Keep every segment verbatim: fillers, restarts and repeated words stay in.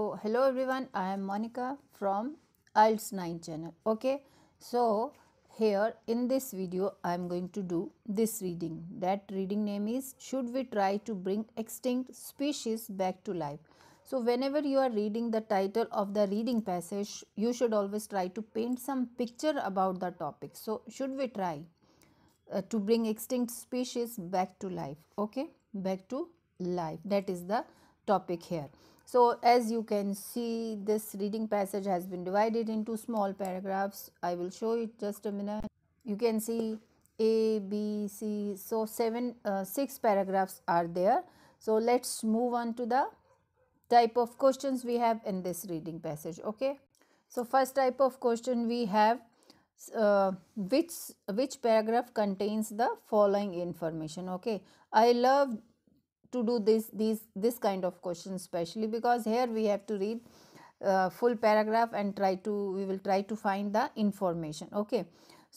Oh, hello everyone, I am Monica from I E L T S nine channel. Okay, so here in this video I am going to do this reading. That reading name is Should We Try to Bring Extinct Species Back to Life? So whenever you are reading the title of the reading passage, you should always try to paint some picture about the topic. So should we try uh, to bring extinct species back to life? Okay, back to life, that is the topic here. So as you can see, this reading passage has been divided into small paragraphs. I will show it just a minute. You can see A, B, C. So seven, uh, six paragraphs are there. So let's move on to the type of questions we have in this reading passage. Okay. So first type of question we have, uh, which which paragraph contains the following information. Okay. I love to do this these this kind of questions, especially because here we have to read uh, full paragraph and try to we will try to find the information. Okay,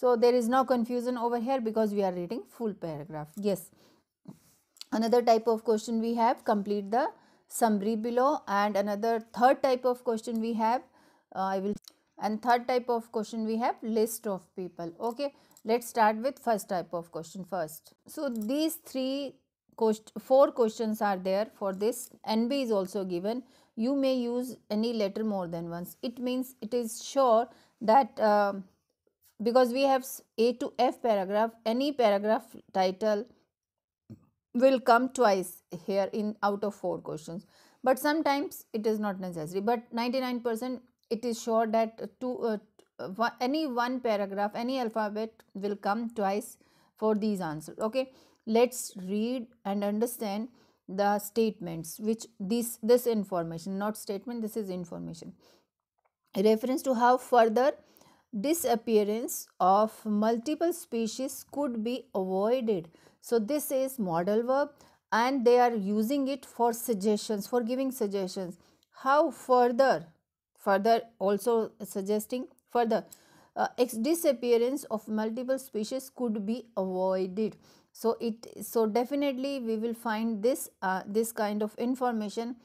so there is no confusion over here because we are reading full paragraph. Yes, another type of question we have, complete the summary below. And another third type of question we have, uh, I will and third type of question we have, list of people. Okay, let's start with first type of question first. So these three four questions are there for this. N B is also given. You may use any letter more than once. It means it is sure that uh, because we have A to F paragraph, any paragraph title will come twice here in out of four questions. But sometimes it is not necessary. But ninety-nine percent it is sure that two, uh, one, any one paragraph, any alphabet will come twice for these answers. Okay. Let's read and understand the statements which this this information, not statement, this is information. A reference to how further disappearance of multiple species could be avoided. So this is modal verb and they are using it for suggestions, for giving suggestions. How further, further also suggesting further uh, disappearance of multiple species could be avoided. So it so definitely we will find this uh, this kind of information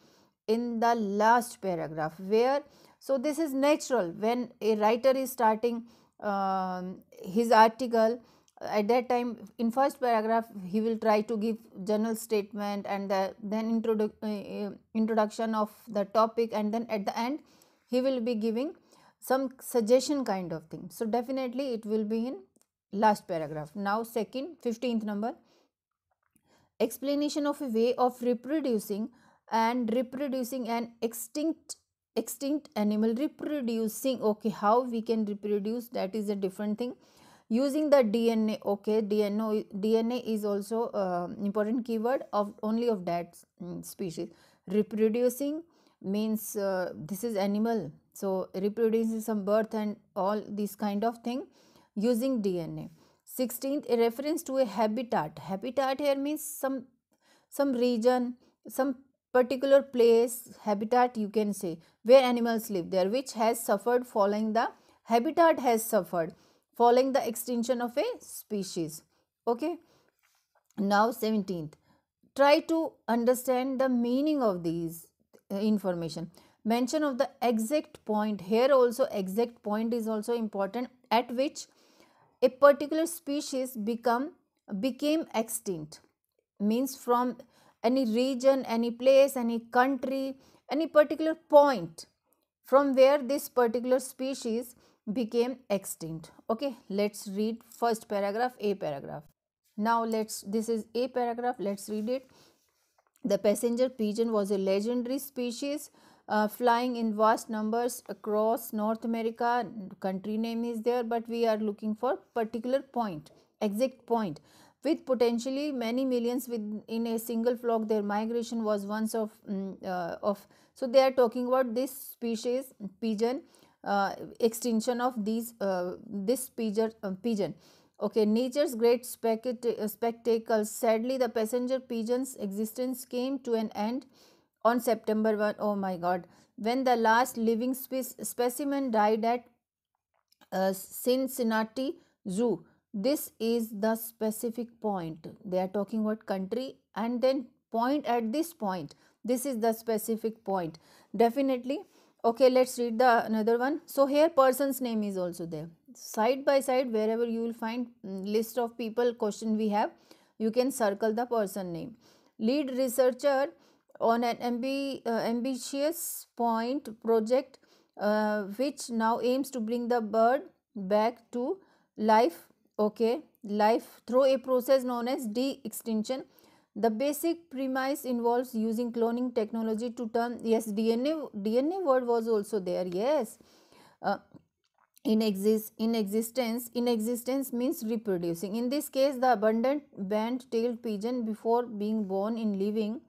in the last paragraph where, so this is natural when a writer is starting uh, his article. At that time in first paragraph he will try to give general statement and the, then introdu uh, introduction of the topic, and then at the end he will be giving some suggestion kind of thing. So definitely it will be in last paragraph. Now second, fifteenth number, explanation of a way of reproducing and reproducing an extinct extinct animal. Reproducing, okay, how we can reproduce, that is a different thing. Using the D N A, okay, D N A is also uh, important keyword of only of that species. Reproducing means uh, this is animal, so reproducing some birth and all this kind of thing. Using D N A. sixteenth, a reference to a habitat. Habitat here means some some region, some particular place, habitat you can say, where animals live there, which has suffered following the habitat has suffered following the extinction of a species. Okay. Now seventeenth, try to understand the meaning of these uh, information. Mention of the exact point. Here also exact point is also important, at which a particular species become became extinct. Means from any region, any place, any country, any particular point from where this particular species became extinct. Okay, let's read first paragraph, A paragraph. Now let's, this is A paragraph, let's read it. The passenger pigeon was a legendary species Uh, flying in vast numbers across North America. Country name is there, but we are looking for particular point, exact point, with potentially many millions within a single flock. Their migration was once of um, uh, of so they are talking about this species pigeon, uh, extinction of these uh, this pigeon uh, pigeon. Okay, nature's great spectacle. Sadly, the passenger pigeon's existence came to an end on September first, oh my god, when the last living spe- specimen died at uh, Cincinnati Zoo. This is the specific point. They are talking about country and then point, at this point This is the specific point, definitely. Okay, let's read the another one. So here person's name is also there. Side by side, wherever you will find list of people question we have, you can circle the person name. Lead researcher on an ambi, uh, ambitious point project uh, which now aims to bring the bird back to life, okay, life through a process known as de-extinction. The basic premise involves using cloning technology to turn, yes, D N A, D N A word was also there, yes. Uh, in, exist, in existence, in existence means reproducing. In this case, the abundant band-tailed pigeon before being born in living.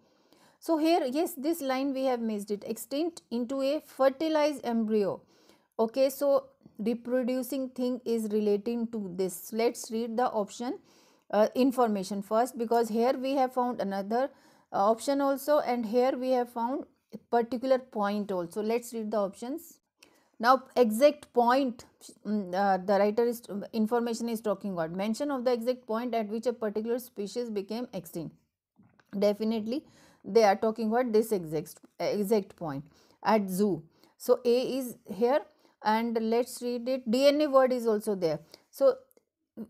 So here, yes, this line we have missed it. Extinct into a fertilized embryo. Okay, so reproducing thing is relating to this. Let's read the option. Uh, information first, because here we have found another uh, option also, and here we have found a particular point also. Let's read the options now. Exact point, uh, the writer is information is talking about mention of the exact point at which a particular species became extinct. Definitely they are talking about this exact exact point at zoo. So A is here, and let's read it. D N A word is also there. So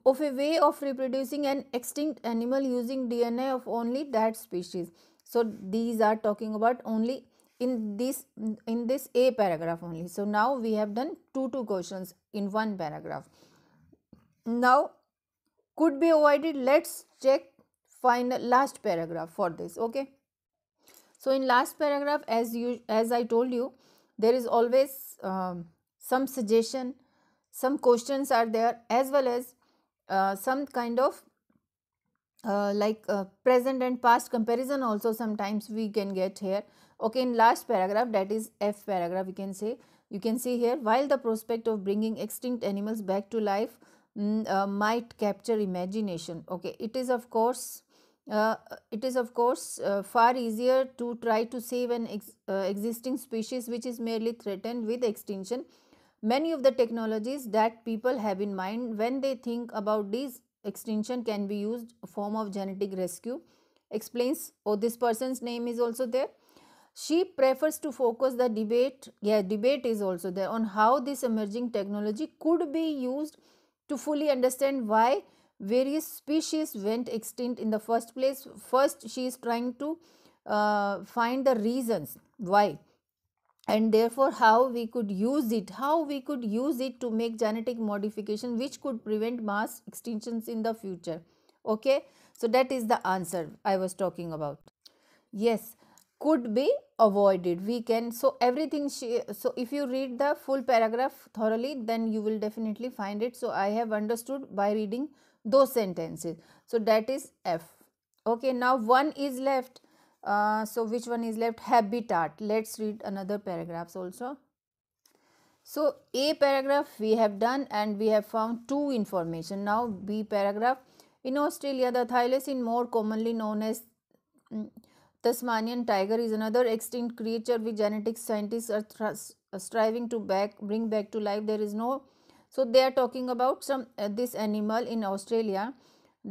of a way of reproducing an extinct animal using D N A of only that species. So these are talking about only in this in this A paragraph only. So now we have done two two questions in one paragraph. Now could be avoided. Let's check final last paragraph for this. Okay. So in last paragraph, as you as I told you, there is always um, some suggestion, some questions are there, as well as Uh, some kind of uh, like uh, present and past comparison also sometimes we can get here. Okay, in last paragraph, that is F paragraph, we can say, you can see here, while the prospect of bringing extinct animals back to life mm, uh, might capture imagination. Okay, it is of course uh, it is of course uh, far easier to try to save an ex uh, existing species which is merely threatened with extinction. Many of the technologies that people have in mind when they think about these extinction can be used a form of genetic rescue. Explains, oh, this person's name is also there. She prefers to focus the debate, yeah, debate is also there, on how this emerging technology could be used to fully understand why various species went extinct in the first place. First, she is trying to uh, find the reasons why. And therefore, how we could use it, how we could use it to make genetic modification which could prevent mass extinctions in the future. Okay, so that is the answer I was talking about. Yes, could be avoided. We can, so everything, she, so if you read the full paragraph thoroughly, then you will definitely find it. So I have understood by reading those sentences. So that is F. Okay, now one is left. Uh, so which one is left? Habitat. Let's read another paragraphs also. So A paragraph we have done, and we have found two information. Now B paragraph. In Australia, the thylacine, more commonly known as Tasmanian tiger, is another extinct creature which genetic scientists are striving to back bring back to life. There is no, so they are talking about some uh, this animal in Australia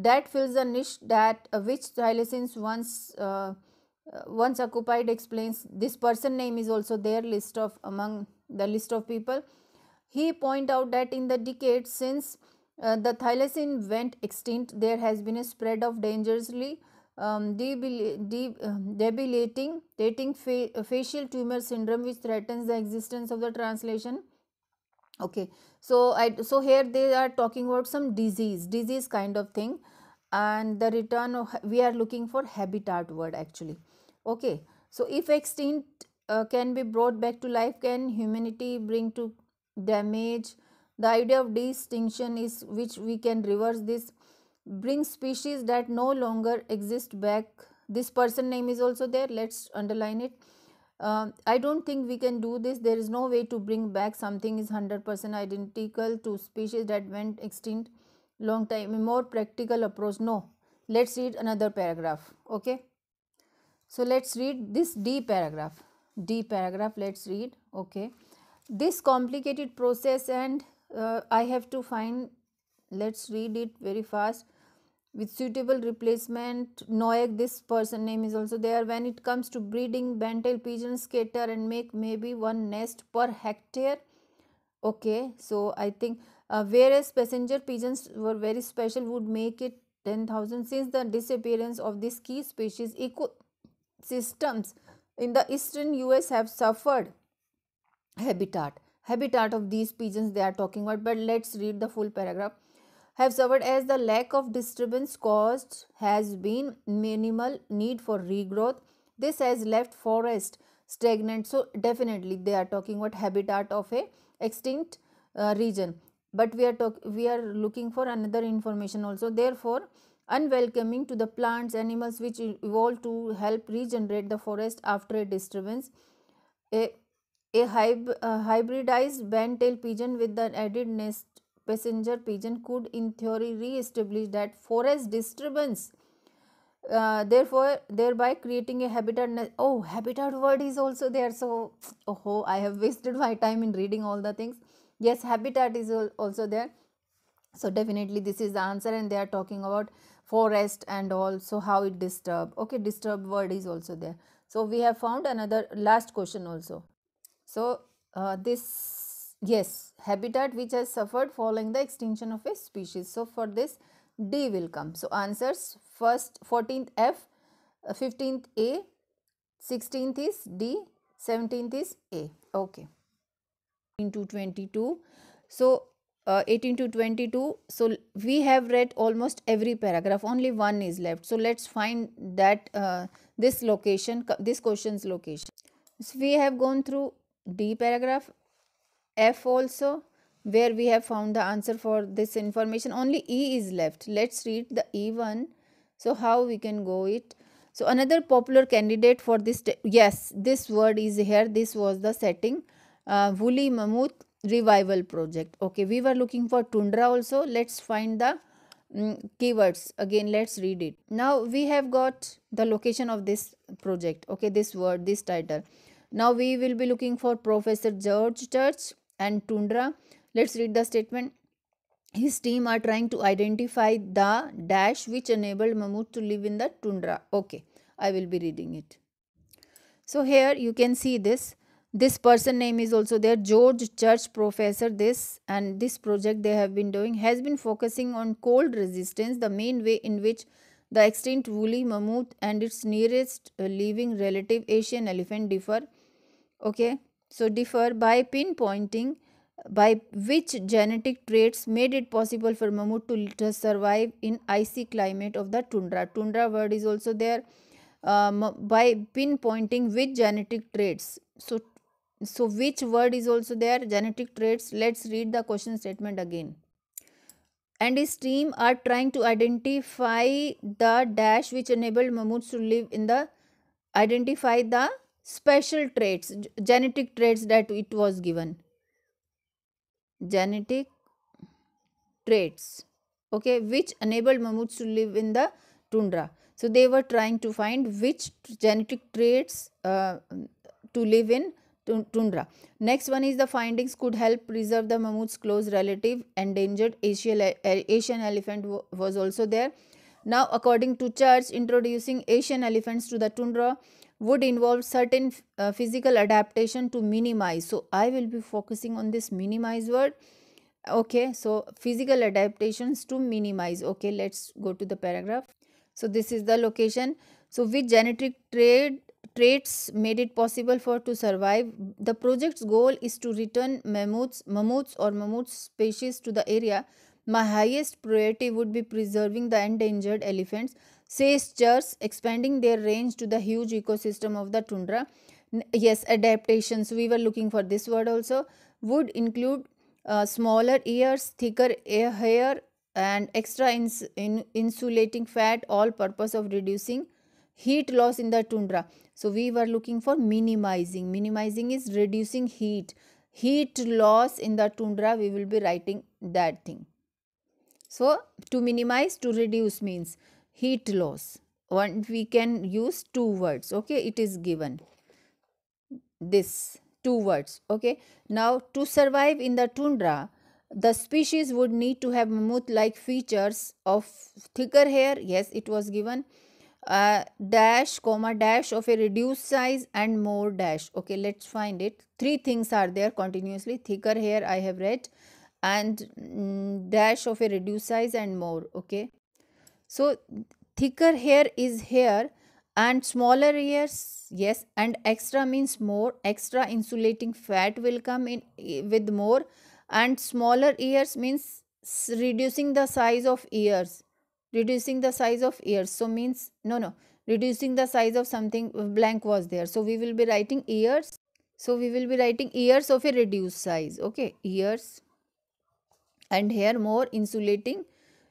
that fills the niche that uh, which thylacines once uh, Uh, once occupied. Explains, this person name is also there, list of among the list of people. He point out that in the decades since uh, the thylacine went extinct, there has been a spread of dangerously um, debil de uh, debilitating dating fa facial tumor syndrome which threatens the existence of the translation. Okay, so I so here they are talking about some disease disease kind of thing, and the return of, we are looking for habitat word actually. Okay, so if extinct uh, can be brought back to life, can humanity bring to damage? The idea of de-extinction is which we can reverse this, bring species that no longer exist back. This person name is also there. Let's underline it. Uh, I don't think we can do this. There is no way to bring back something is one hundred percent identical to species that went extinct long time. A more practical approach. No. Let's read another paragraph. Okay. So let's read this D paragraph. D paragraph, let's read. Okay. This complicated process, and uh, I have to find, let's read it very fast. with suitable replacement. Novak, this person name is also there. When it comes to breeding, band-tailed pigeons scatter and make maybe one nest per hectare. Okay, so I think uh, whereas passenger pigeons were very special, would make it ten thousand. Since the disappearance of this key species, ecosystems in the eastern U S have suffered habitat. Habitat of these pigeons they are talking about, but let's read the full paragraph. Have suffered as the lack of disturbance caused has been minimal need for regrowth. This has left forest stagnant. So definitely they are talking about habitat of a extinct uh, region. But we are talk we are looking for another information also. Therefore, unwelcoming to the plants, animals which evolved to help regenerate the forest after a disturbance. A A hybridized band-tailed pigeon with the added nest passenger pigeon could in theory re-establish that forest disturbance, uh, therefore thereby creating a habitat. Oh, habitat word is also there. So oh, I have wasted my time in reading all the things. Yes, habitat is also there. So definitely this is the answer, and they are talking about forest and also how it disturbed. Okay, disturbed word is also there. So we have found another last question also. So uh, this, yes, habitat which has suffered following the extinction of a species. So for this, D will come. So answers first fourteenth F, fifteenth A, sixteenth is D, seventeenth is A. Okay. eighteen to twenty-two. So uh, eighteen to twenty-two. So we have read almost every paragraph. Only one is left. So let's find that uh, this location, this question's location. So we have gone through D paragraph, F also, where we have found the answer for this information. Only E is left. Let's read the E one. So how we can go it. So another popular candidate for this, yes, this word is here. This was the setting, uh, woolly mammoth revival project. Okay, we were looking for tundra also. Let's find the um, keywords again. Let's read it. Now we have got the location of this project. Okay, this word, this title. Now we will be looking for Professor George Church and tundra. Let's read the statement. His team are trying to identify the dash which enabled mammoth to live in the tundra. Okay, I will be reading it. So here you can see this. This person name is also there. George Church, professor, this and this project they have been doing has been focusing on cold resistance, the main way in which the extinct woolly mammoth and its nearest living relative Asian elephant differ. Okay, so differ by pinpointing by which genetic traits made it possible for mammoth to survive in icy climate of the tundra. Tundra word is also there. Um, by pinpointing which genetic traits. So, so which word is also there? Genetic traits. Let's read the question statement again. And his team are trying to identify the dash which enabled mammoths to live in the, identify the special traits, genetic traits that it was given. Genetic traits, okay, which enabled mammoths to live in the tundra. So they were trying to find which genetic traits uh, to live in tundra. Next one is the findings could help preserve the mammoth's close relative, endangered Asian elephant was also there. Now, according to Church, introducing Asian elephants to the tundra would involve certain uh, physical adaptation to minimize. So, I will be focusing on this minimize word. Okay, so physical adaptations to minimize. Okay, let's go to the paragraph. So, this is the location. So, with genetic trait traits made it possible for to survive. The project's goal is to return mammoths, mammoths or mammoth species to the area. My highest priority would be preserving the endangered elephants, says Church, expanding their range to the huge ecosystem of the tundra. Yes, adaptations, we were looking for this word also, would include uh, smaller ears, thicker hair and extra ins in insulating fat, all purpose of reducing heat loss in the tundra. So we were looking for minimizing. Minimizing is reducing heat. Heat loss in the tundra, we will be writing that thing. So to minimize, to reduce means heat loss. One, we can use two words. Okay, it is given. This two words. Okay. Now to survive in the tundra, The species would need to have mammoth-like features of thicker hair, yes, it was given, uh, dash, comma, dash of a reduced size and more dash. Okay, let's find it. Three things are there continuously, thicker hair I have read, and mm, dash of a reduced size and more, okay. So, thicker hair is here and smaller hairs, yes, and extra means more, extra insulating fat will come in with more. And smaller ears means reducing the size of ears, reducing the size of ears. So means, no, no, reducing the size of something, blank was there. So we will be writing ears. So we will be writing ears of a reduced size. Okay, ears. And here more insulating,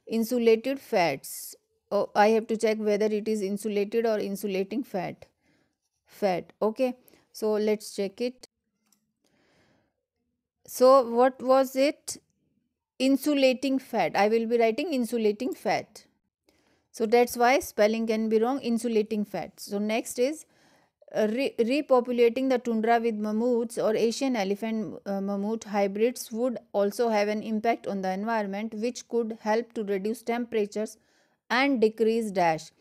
insulated fats. Oh, I have to check whether it is insulated or insulating fat. Fat, okay. So let's check it. So, what was it? Insulating fat. I will be writing insulating fat. So, that's why spelling can be wrong. Insulating fat. So, next is uh, re repopulating the tundra with mammoths or Asian elephant uh, mammoth hybrids would also have an impact on the environment, which could help to reduce temperatures and decrease dash.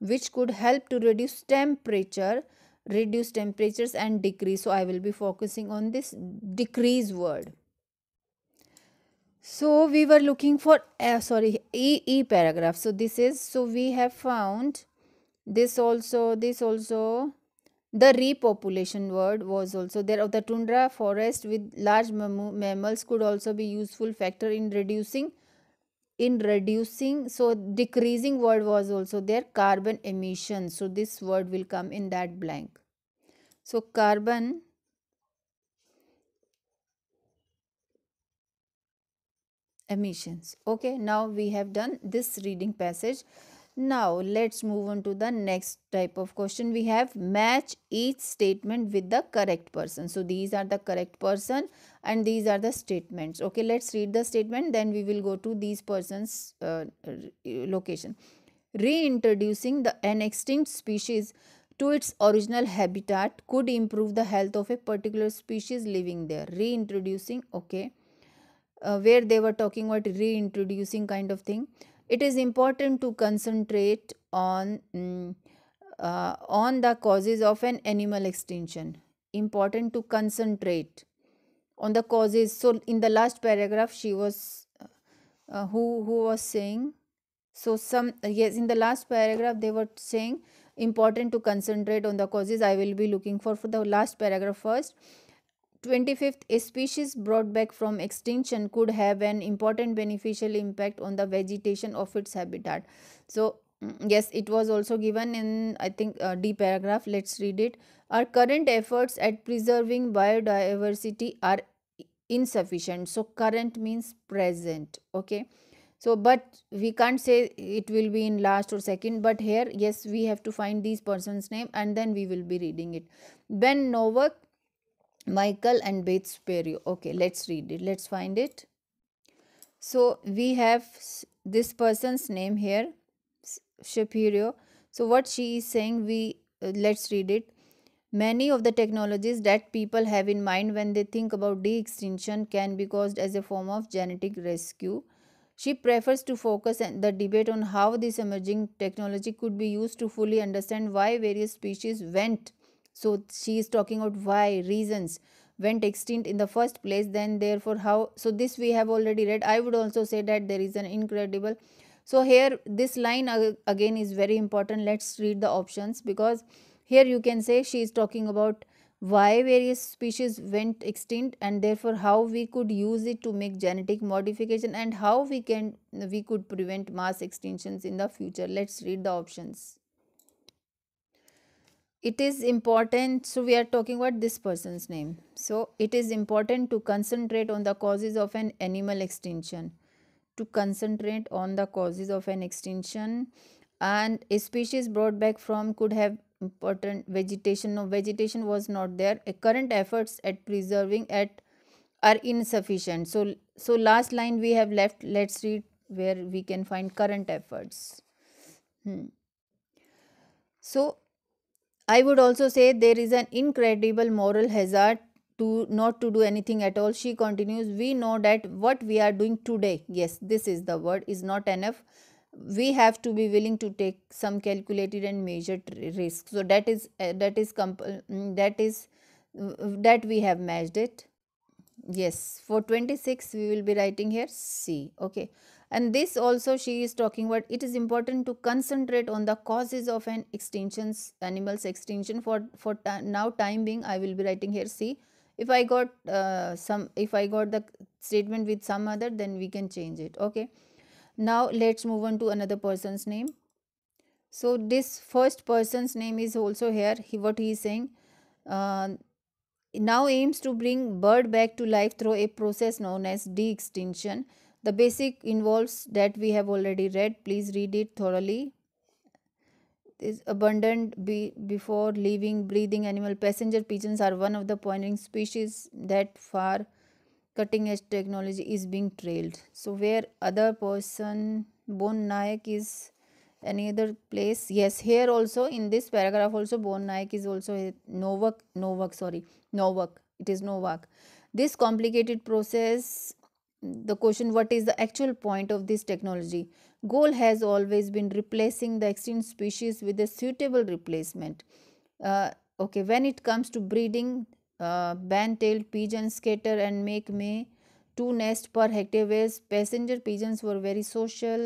Which could help to reduce temperature. Reduce temperatures and decrease. So, I will be focusing on this decrease word. So, we were looking for, uh, sorry, E, E paragraph. So, this is, so we have found this also, this also, the repopulation word was also there. Of the tundra forest with large mam mammals could also be useful factor in reducing, in reducing, so decreasing word was also there, carbon emissions. So this word will come in that blank. So carbon emissions. Okay, now we have done this reading passage. Now let's move on to the next type of question. We have match each statement with the correct person. So these are the correct person and these are the statements. Okay, let's read the statement, then we will go to these person's uh, location. Reintroducing the an extinct species to its original habitat could improve the health of a particular species living there. Reintroducing, okay, uh, where they were talking about reintroducing kind of thing. It is important to concentrate on, um, uh, on the causes of an animal extinction. Important to concentrate on the causes. So, in the last paragraph, she was, uh, who, who was saying, so some, yes, in the last paragraph, they were saying, important to concentrate on the causes. I will be looking for, for the last paragraph first. twenty-fifth, a species brought back from extinction could have an important beneficial impact on the vegetation of its habitat. So, yes, it was also given in, I think, uh, D paragraph. Let's read it. Our current efforts at preserving biodiversity are insufficient. So, current means present. Okay. So, but we can't say it will be in last or second, but here, yes, we have to find these person's name and then we will be reading it. Ben Novak, Michael and Bates Perio. Okay, let's read it. Let's find it. So, we have this person's name here, Shapiro. So, what she is saying, we uh, let's read it. Many of the technologies that people have in mind when they think about de-extinction can be caused as a form of genetic rescue. She prefers to focus the debate on how this emerging technology could be used to fully understand why various species went. So, she is talking about why, reasons, went extinct in the first place, then therefore how. So, this we have already read. I would also say that there is an incredible. So, here this line again is very important. Let's read the options, because here you can say she is talking about why various species went extinct and therefore how we could use it to make genetic modification and how we can, we could prevent mass extinctions in the future. Let's read the options. It is important, so we are talking about this person's name. So, it is important to concentrate on the causes of an animal extinction. To concentrate on the causes of an extinction. And a species brought back from could have important vegetation. No, vegetation was not there. A current efforts at preserving at are insufficient. So, so last line we have left. Let's read where we can find current efforts. Hmm. So, I would also say there is an incredible moral hazard to not to do anything at all. She continues, we know that what we are doing today, yes, this is the word, is not enough. We have to be willing to take some calculated and measured risk. So that is uh, that is comp that is uh, that we have matched it. Yes, for twenty-six we will be writing here C. Okay, and this also she is talking about, it is important to concentrate on the causes of an extinctions animals extinction. For for now time being I will be writing here C. If I got uh, some if I got the statement with some other, then we can change it. Okay, now let's move on to another person's name. So this first person's name is also here. He, what he is saying, uh, now aims to bring bird back to life through a process known as de-extinction. The basic involves that we have already read. Please read it thoroughly. This abundant be before living, breathing animal. Passenger pigeons are one of the pioneering species that far cutting edge technology is being trailed. So where other person, Bon Nayak is any other place. Yes, here also in this paragraph also Bon Nayak is also Novak, Novak, sorry, Novak. It is Novak. This complicated process, the question, what is the actual point of this technology? Goal has always been replacing the extinct species with a suitable replacement. Uh, okay, when it comes to breeding, Uh, band-tailed pigeons scatter and make may two nests per hectare, whereas passenger pigeons were very social.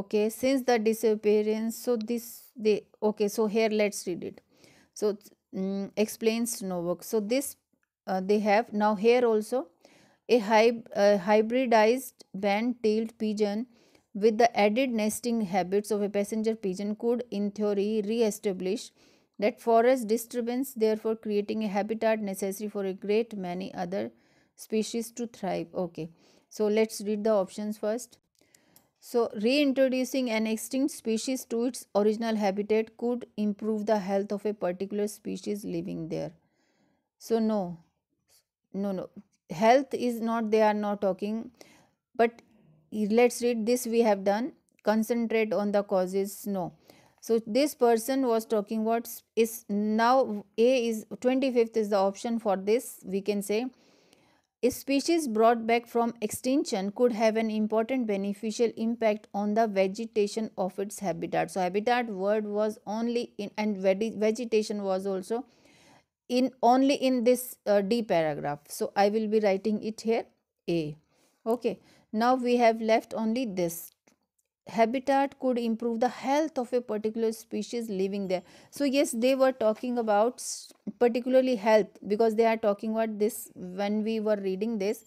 Okay, since the disappearance, so this they okay. So here let's read it. So um, explains Novak. So this uh, they have now here also a hyb uh, hybridized band-tailed pigeon with the added nesting habits of a passenger pigeon could, in theory, re-establish that forest disturbance, therefore creating a habitat necessary for a great many other species to thrive. Okay, so let's read the options first. So reintroducing an extinct species to its original habitat could improve the health of a particular species living there. So no, no, no, health is not, they are not talking, but let's read this we have done. Concentrate on the causes, no. So this person was talking about is now A is twenty-fifth is the option for this. We can say a species brought back from extinction could have an important beneficial impact on the vegetation of its habitat. So habitat word was only in and vegetation was also in only in this uh, D paragraph. So I will be writing it here A. Okay. Now we have left only this. Habitat could improve the health of a particular species living there. So yes, they were talking about particularly health, because they are talking about this when we were reading this.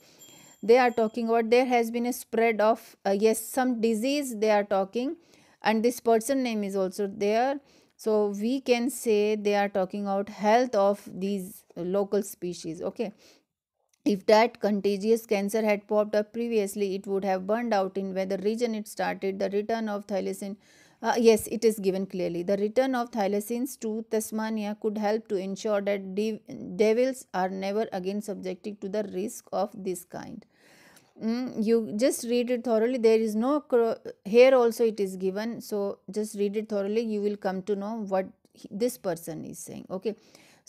They are talking about there has been a spread of uh, yes, some disease they are talking, and this person name is also there. So we can say they are talking about health of these local species. Okay. If that contagious cancer had popped up previously, it would have burned out in where the region it started. The return of thylacine, uh, yes, it is given clearly. The return of thylacines to Tasmania could help to ensure that de devils are never again subjected to the risk of this kind. Mm, you just read it thoroughly. There is no, here also it is given. So just read it thoroughly. You will come to know what he, this person is saying. Okay.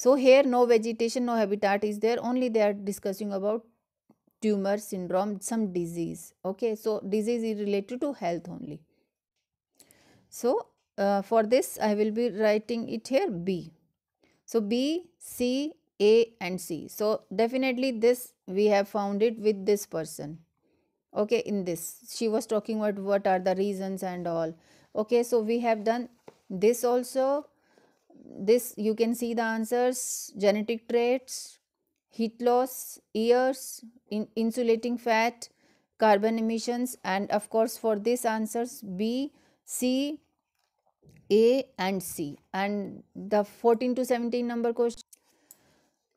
So here no vegetation, no habitat is there, only they are discussing about tumor syndrome, some disease. Okay, so disease is related to health only. So uh, for this I will be writing it here B. So B, C, A and C. So definitely this we have found it with this person. Okay, in this she was talking about what are the reasons and all. Okay, so we have done this also. This you can see the answers: genetic traits, heat loss, ears, in insulating fat, carbon emissions, and of course for this answers B, C, A and C. And the fourteen to seventeen number question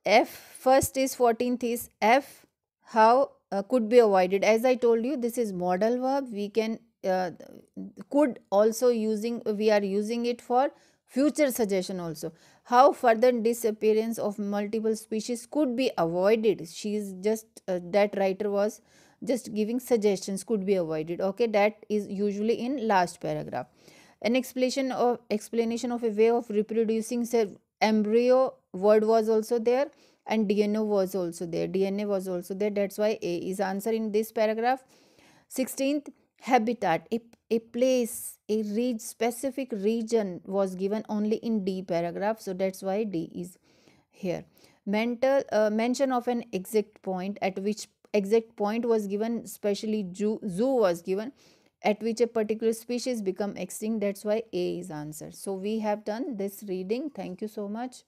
F, first is fourteenth is F, how uh, could be avoided. As I told you, this is modal verb. We can uh, could also using, we are using it for future suggestion also. How further disappearance of multiple species could be avoided. She is just uh, that writer was just giving suggestions could be avoided. Okay, that is usually in last paragraph. An explanation of explanation of a way of reproducing, say embryo word was also there, and D N A was also there. D N A was also there. That's why A is answer in this paragraph. Sixteenth, habitat. A, a place, a region, specific region was given only in D paragraph. So that's why D is here. Mental uh, mention of an exact point, at which exact point was given, especially zoo, zoo was given, at which a particular species become extinct. That's why A is answer. So we have done this reading. Thank you so much.